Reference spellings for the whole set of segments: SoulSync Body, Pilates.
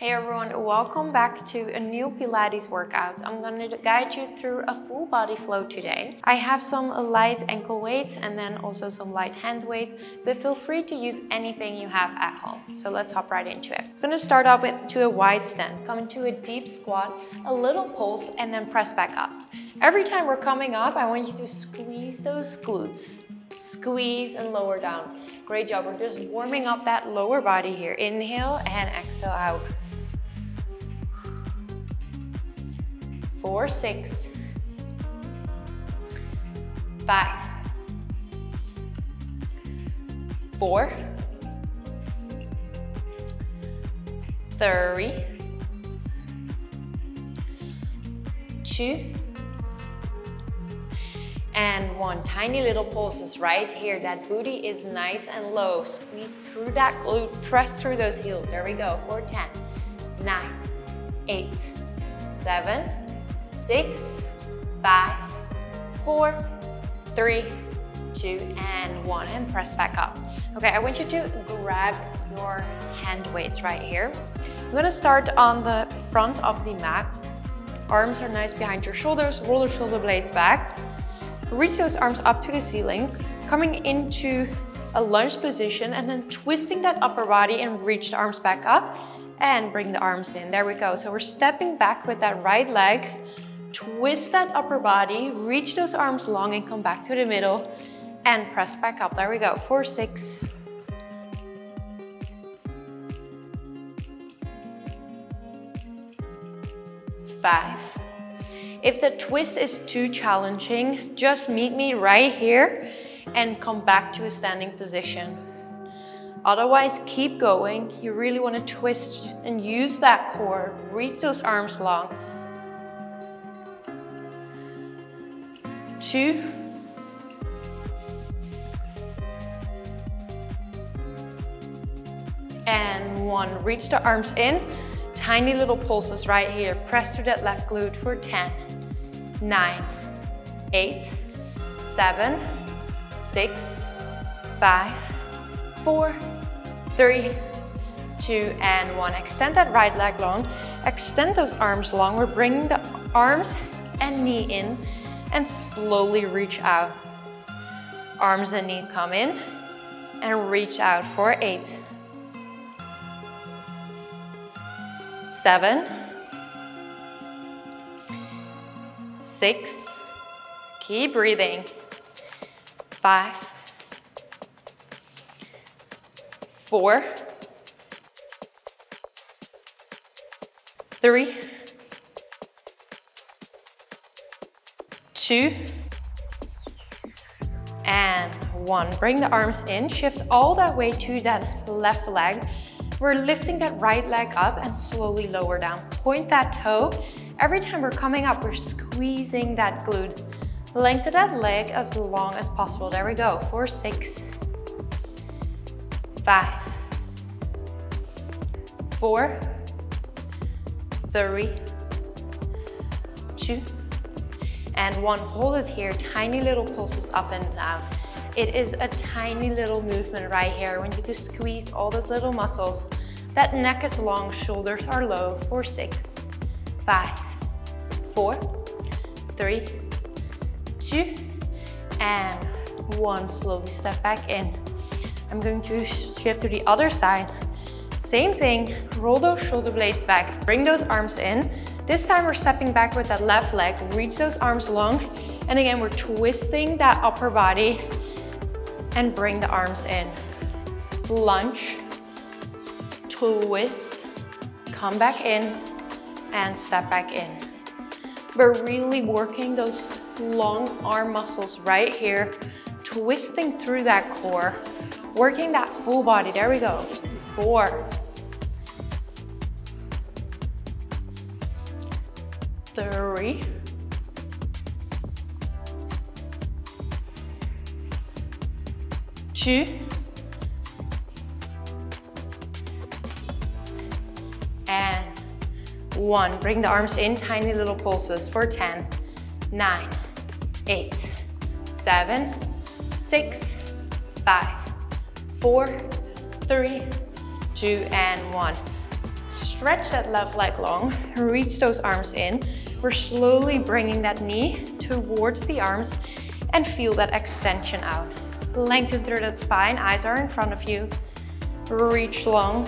Hey everyone, welcome back to a new Pilates workout. I'm going to guide you through a full body flow today. I have some light ankle weights and then also some light hand weights, but feel free to use anything you have at home. So let's hop right into it. I'm going to start off with a wide stand, come into a deep squat, a little pulse, and then press back up. Every time we're coming up, I want you to squeeze those glutes. Squeeze and lower down. Great job. We're just warming up that lower body here. Inhale and exhale out. 4, 6, 5, 4, 3, 2, and 1. Tiny little pulses right here. That booty is nice and low. Squeeze through that glute, press through those heels. There we go. 4, 10, 9, 8, 7, 6, 5, 4, 3, 2, and 1. And press back up. Okay, I want you to grab your hand weights right here. I'm gonna start on the front of the mat. Arms are nice behind your shoulders, roll the shoulder blades back. Reach those arms up to the ceiling, coming into a lunge position and then twisting that upper body and reach the arms back up and bring the arms in. There we go. So we're stepping back with that right leg, twist that upper body, reach those arms long and come back to the middle and press back up. There we go. 4, 6, 5. If the twist is too challenging, just meet me right here and come back to a standing position. Otherwise, keep going. You really want to twist and use that core. Reach those arms long. 2, and 1. Reach the arms in. Tiny little pulses right here. Press through that left glute for 10, 9, 8, 7, 6, 5, 4, 3, 2, and 1. Extend that right leg long. Extend those arms long. We're bringing the arms and knee in and slowly reach out. Arms and knee come in and reach out for 8, 7, 6, keep breathing, 5, 4, 3, 2, and 1. Bring the arms in, shift all that way to that left leg. We're lifting that right leg up and slowly lower down. Point that toe. Every time we're coming up, we're squeezing that glute. Lengthen that leg as long as possible. There we go. 4, 6, 5, 4, 3, 2, and 1. Hold it here. Tiny little pulses up and down. It is a tiny little movement right here. I want you to squeeze all those little muscles. That neck is long, shoulders are low. 4, 6, 5, 4, 3, 2, and 1. Slowly step back in. I'm going to shift to the other side. Same thing, roll those shoulder blades back. Bring those arms in. This time we're stepping back with that left leg. Reach those arms long. And again, we're twisting that upper body and bring the arms in. Lunge, twist, come back in and step back in. We're really working those long arm muscles right here, twisting through that core, working that full body. There we go. 4, 3, 2, and 1. Bring the arms in, tiny little pulses for 10, 9, 8, 7, 6, 5, 4, 3, 2, and 1. Stretch that left leg long, reach those arms in. We're slowly bringing that knee towards the arms and feel that extension out. Lengthen through that spine, eyes are in front of you. Reach long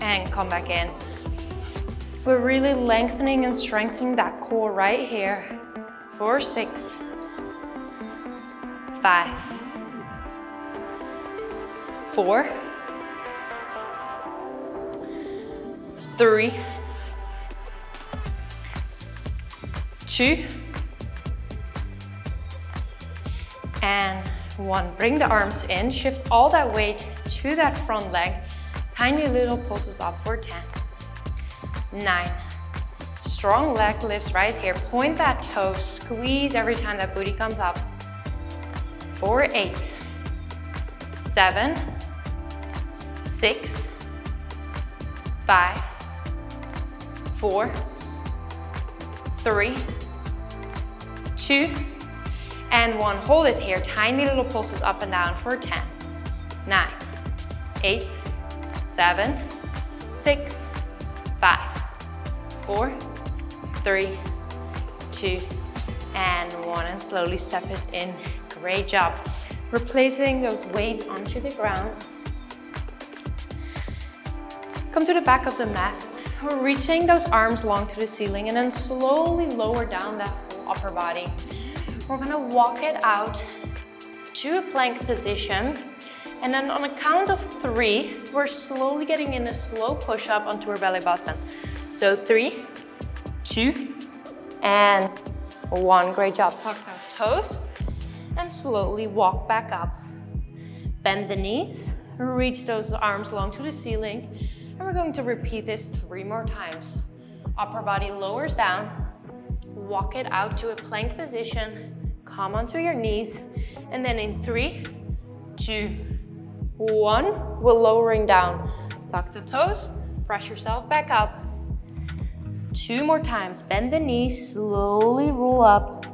and come back in. We're really lengthening and strengthening that core right here. 4, 6, 5, 4, 3, 2, and 1. Bring the arms in, shift all that weight to that front leg. Tiny little pulses up for 10. 9. Strong leg lifts right here. Point that toe, squeeze every time that booty comes up. 4, 8, 7, 6, 5, 4, 3, 2, and 1. Hold it here, tiny little pulses up and down for 10, 9, 8, 7, 6, 5, 4, 3, 2, and 1. And slowly step it in. Great job. We're placing those weights onto the ground. Come to the back of the mat. We're reaching those arms long to the ceiling and then slowly lower down that whole upper body. We're gonna walk it out to a plank position, and then on a count of 3, we're slowly getting in a slow push up onto our belly button. So 3, 2, and 1. Great job. Tuck those toes and slowly walk back up. Bend the knees, reach those arms long to the ceiling, and we're going to repeat this 3 more times. Upper body lowers down. Walk it out to a plank position, come onto your knees, and then in 3, 2, 1, we're lowering down. Tuck the toes, press yourself back up. 2 more times, bend the knees, slowly roll up.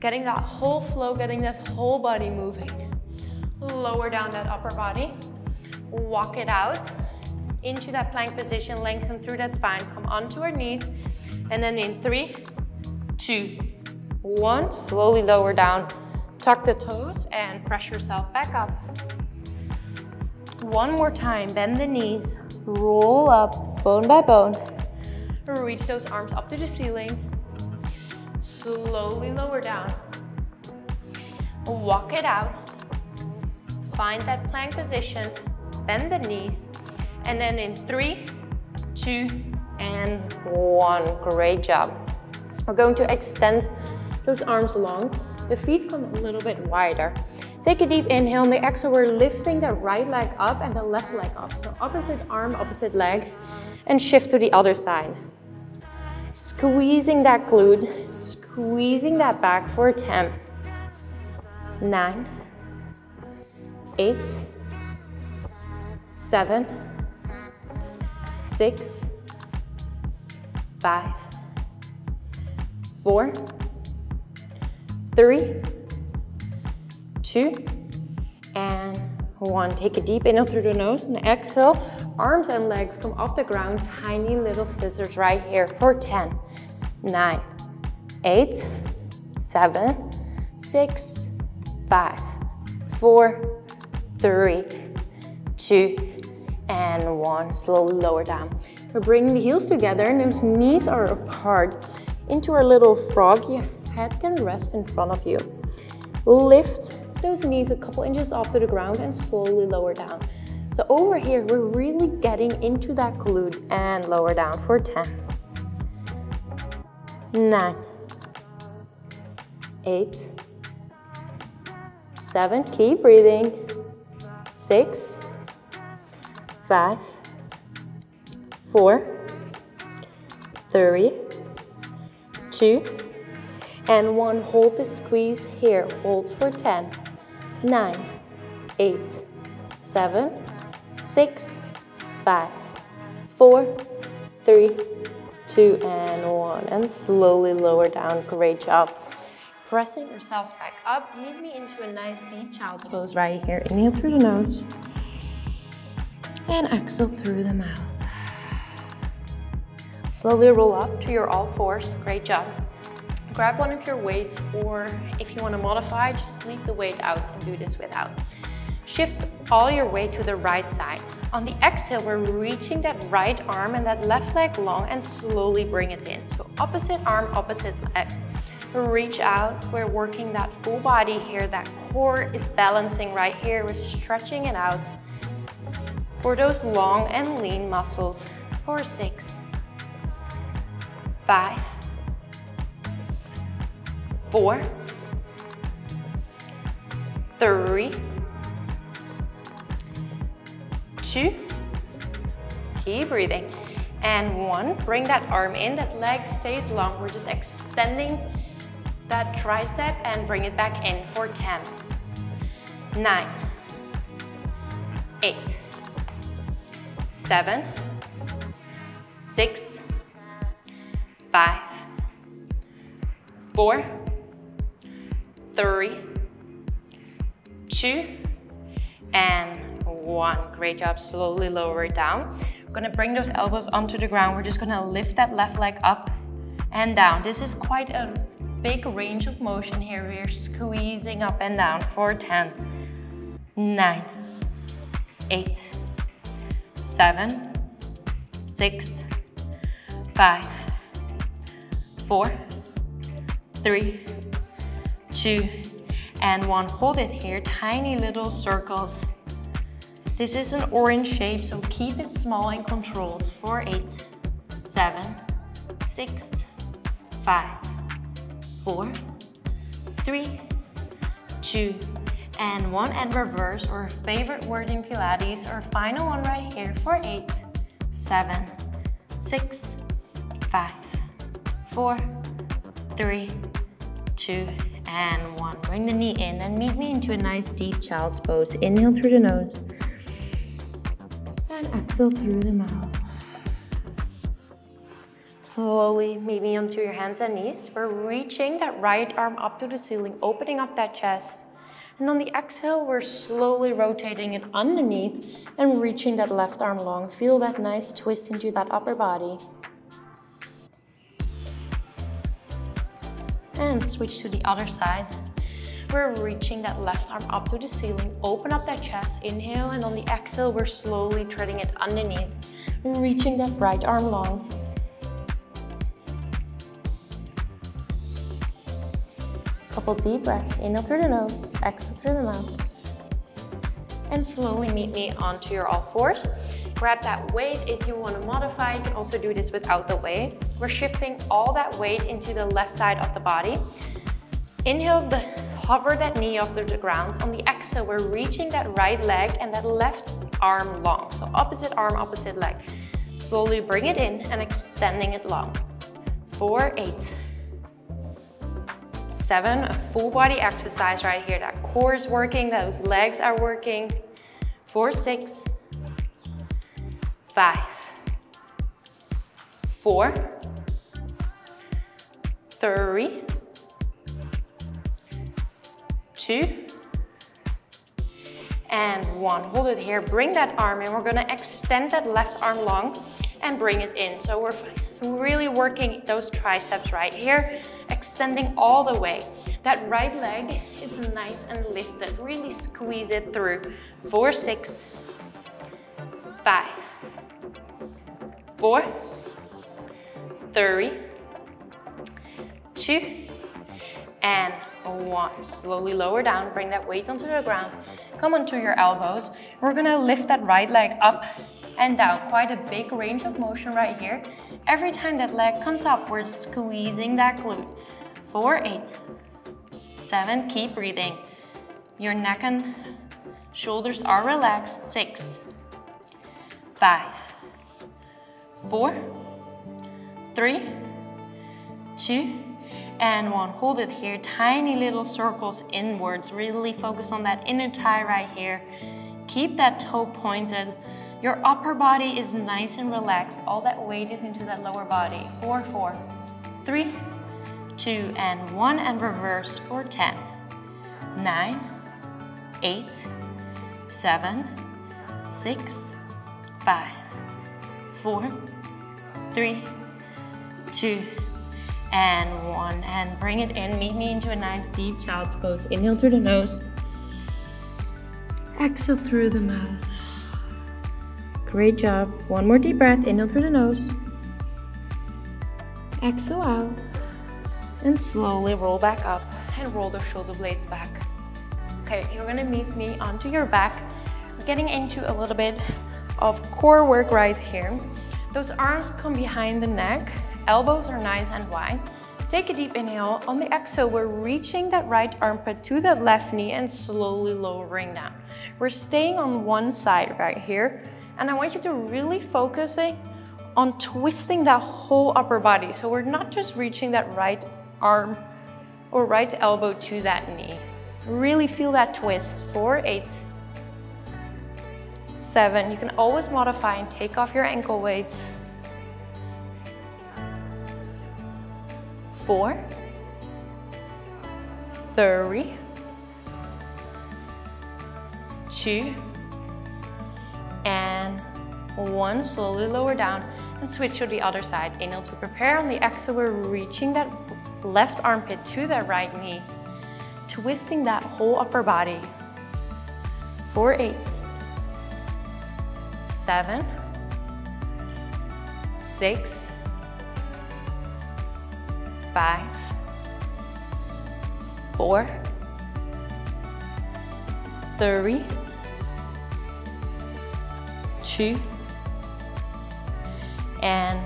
Getting that whole flow, getting that whole body moving. Lower down that upper body, walk it out into that plank position, lengthen through that spine, come onto our knees, and then in 3, 2, 1, slowly lower down. Tuck the toes and press yourself back up. 1 more time, bend the knees, roll up bone by bone. Reach those arms up to the ceiling. Slowly lower down. Walk it out. Find that plank position, bend the knees, and then in 3, 2, and 1. Great job. We're going to extend those arms long. The feet come a little bit wider. Take a deep inhale. On the exhale, we're lifting the right leg up and the left leg up. So opposite arm, opposite leg, and shift to the other side. Squeezing that glute, squeezing that back for 10, 9, 8, 7, 6, 5, 4, 3, 2, and 1. Take a deep inhale through the nose and exhale. Arms and legs come off the ground. Tiny little scissors right here for 10, 9, 8, 7, 6, 5, 4, 3, 2, and 1. Slowly lower down. We're bringing the heels together and those knees are apart into our little frog. Your head can rest in front of you. Lift those knees a couple inches off to the ground and slowly lower down. So over here, we're really getting into that glute and lower down for 10, 9, 8, 7, keep breathing, 6, 5, 4, 3, 2, and 1. Hold the squeeze here. Hold for 10, 9, 8, 7, 6, 5, 4, 3, 2, and 1. And slowly lower down. Great job. Pressing yourselves back up. Lead me into a nice deep child's pose right here. Inhale through the nose and exhale through the mouth. Slowly roll up to your all fours. Great job. Grab one of your weights, or if you want to modify, just leave the weight out and do this without. Shift all your weight to the right side. On the exhale, we're reaching that right arm and that left leg long and slowly bring it in. So opposite arm, opposite leg. Reach out, we're working that full body here, that core is balancing right here, we're stretching it out for those long and lean muscles. 4, 6, 5, 4, 3, 2, keep breathing, and 1, bring that arm in, that leg stays long, we're just extending that tricep and bring it back in for 10, 9, 8, 7, 6, 5, 4, 3, 2, and 1. Great job. Slowly lower it down. We're going to bring those elbows onto the ground. We're just going to lift that left leg up and down. This is quite a big range of motion here. We're squeezing up and down for 10, 9, 8, 7, 6, 5, 4, 3, 2, and 1. Hold it here, tiny little circles. This is an orange shape, so keep it small and controlled. 4, 8, 7, 6, 5. 4, 3, 2, and 1, and reverse, or favorite word in Pilates, or final one right here for 8, 7, 6, 5, 4, 3, 2, and 1. Bring the knee in and meet me into a nice deep child's pose. Inhale through the nose and exhale through the mouth. Slowly meet me onto your hands and knees. We're reaching that right arm up to the ceiling, opening up that chest. And on the exhale, we're slowly rotating it underneath and reaching that left arm long. Feel that nice twist into that upper body. And switch to the other side. We're reaching that left arm up to the ceiling, open up that chest, inhale, and on the exhale, we're slowly treading it underneath, reaching that right arm long. Couple deep breaths, inhale through the nose, exhale through the mouth. And slowly meet me onto your all fours. Grab that weight. If you want to modify, you can also do this without the weight. We're shifting all that weight into the left side of the body. Inhale, hover that knee off the ground. On the exhale, we're reaching that right leg and that left arm long. So opposite arm, opposite leg. Slowly bring it in and extending it long. 4, 8, 7, a full body exercise right here. That core is working, those legs are working. 4, 6, 5, 4, 3, 2, and 1. Hold it here, bring that arm in. We're gonna extend that left arm long and bring it in. So we're really working those triceps right here, extending all the way. That right leg is nice and lifted. Really squeeze it through. 4, 6, 5, 4, 3, 2, and 1. Slowly lower down, bring that weight onto the ground. Come onto your elbows. We're gonna lift that right leg up and down. Quite a big range of motion right here. Every time that leg comes up, we're squeezing that glute. 4, 8, 7, keep breathing. Your neck and shoulders are relaxed. 6, 5, 4, 3, 2, and 1. Hold it here, tiny little circles inwards. Really focus on that inner thigh right here. Keep that toe pointed. Your upper body is nice and relaxed. All that weight is into that lower body. 4, 4, 3, 2, and 1, and reverse for 10, 9, 8, 7, 6, 5, 4, 3, two, and one. And bring it in. Meet me into a nice deep child's pose. Inhale through the nose. Exhale through the mouth. Great job. One more deep breath. Inhale through the nose. Exhale out. And slowly roll back up and roll the shoulder blades back. Okay, you're gonna meet me onto your back. We're getting into a little bit of core work right here. Those arms come behind the neck. Elbows are nice and wide. Take a deep inhale. On the exhale, we're reaching that right armpit to that left knee and slowly lowering down. We're staying on one side right here. And I want you to really focus on twisting that whole upper body. So we're not just reaching that right arm or right elbow to that knee. Really feel that twist. 4, 8, 7. You can always modify and take off your ankle weights. 4, 3, 2, and 1. Slowly lower down and switch to the other side. Inhale to prepare. On the exhale, we're reaching that left armpit to that right knee, twisting that whole upper body. 4, 8, 7, 6, 5, 4, 3, 2, and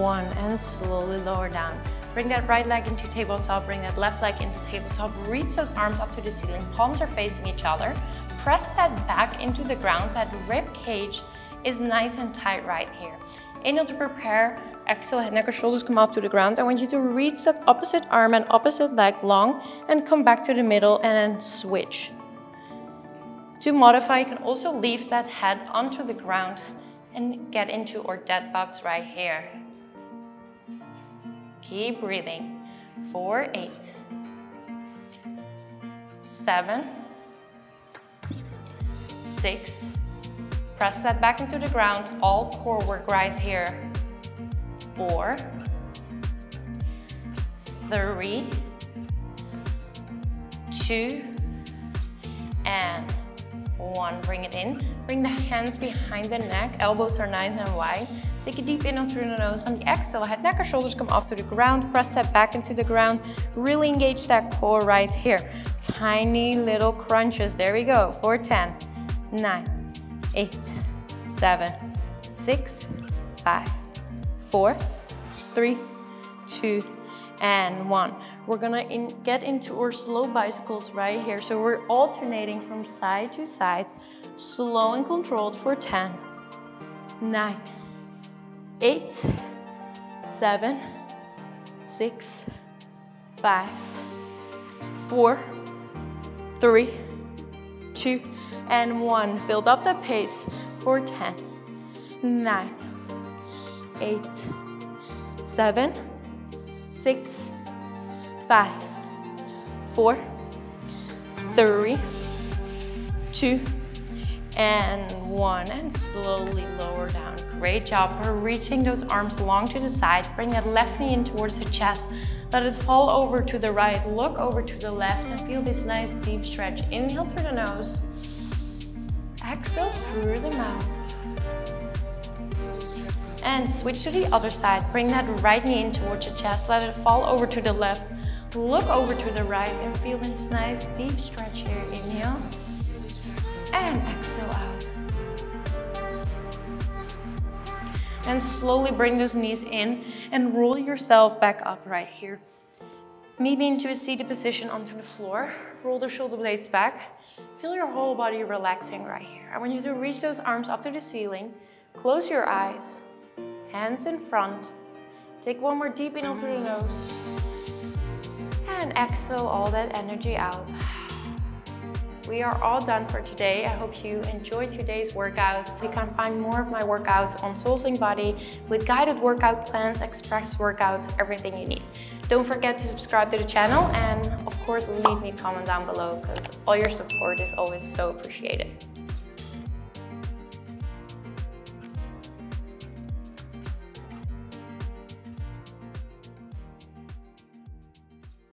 1. And slowly lower down. Bring that right leg into tabletop, bring that left leg into tabletop, reach those arms up to the ceiling, palms are facing each other. Press that back into the ground, that rib cage is nice and tight right here. Inhale to prepare, exhale, head, neck, or shoulders come off to the ground. I want you to reach that opposite arm and opposite leg long and come back to the middle and then switch. To modify, you can also leave that head onto the ground and get into our dead box right here. Keep breathing. 4, 8, 7, 6. Press that back into the ground. All core work right here. 4, 3, 2, and 1. Bring it in. Bring the hands behind the neck. Elbows are nice and wide. Take a deep inhale through the nose. On the exhale, head, neck, or shoulders come off to the ground. Press that back into the ground. Really engage that core right here. Tiny little crunches. There we go. 4, 10, 9, 8, 7, 6, 5, 4, 3, 2, and 1. We're gonna get into our slow bicycles right here. So we're alternating from side to side, slow and controlled for 10, 9, 8, 7, 6, 5, 4, 3, 2, and 1. Build up the pace for 10, 9, 8, 7, 6, 5, 4, 3, 2, and 1. And slowly lower down. Great job. We're reaching those arms long to the side. Bring that left knee in towards the chest. Let it fall over to the right. Look over to the left and feel this nice deep stretch. Inhale through the nose. Exhale through the mouth. And switch to the other side. Bring that right knee in towards your chest. Let it fall over to the left. Look over to the right and feel this nice deep stretch here. Inhale. And exhale out. And slowly bring those knees in and roll yourself back up right here. Meet me into a seated position onto the floor. Roll the shoulder blades back. Feel your whole body relaxing right here. I want you to reach those arms up to the ceiling. Close your eyes, hands in front. Take one more deep inhale through the nose. And exhale all that energy out. We are all done for today. I hope you enjoyed today's workout. You can find more of my workouts on SoulSync Body with guided workout plans, express workouts, everything you need. Don't forget to subscribe to the channel and of course leave me a comment down below because all your support is always so appreciated.